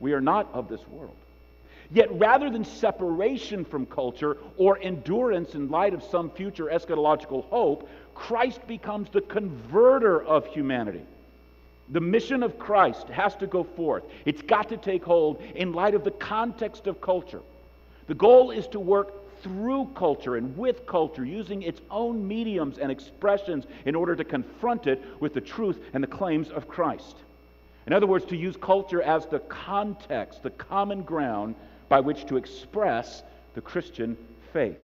We are not of this world. Yet rather than separation from culture or endurance in light of some future eschatological hope, Christ becomes the converter of humanity. The mission of Christ has to go forth. It's got to take hold in light of the context of culture. The goal is to work through culture and with culture, using its own mediums and expressions in order to confront it with the truth and the claims of Christ. In other words, to use culture as the context, the common ground by which to express the Christian faith.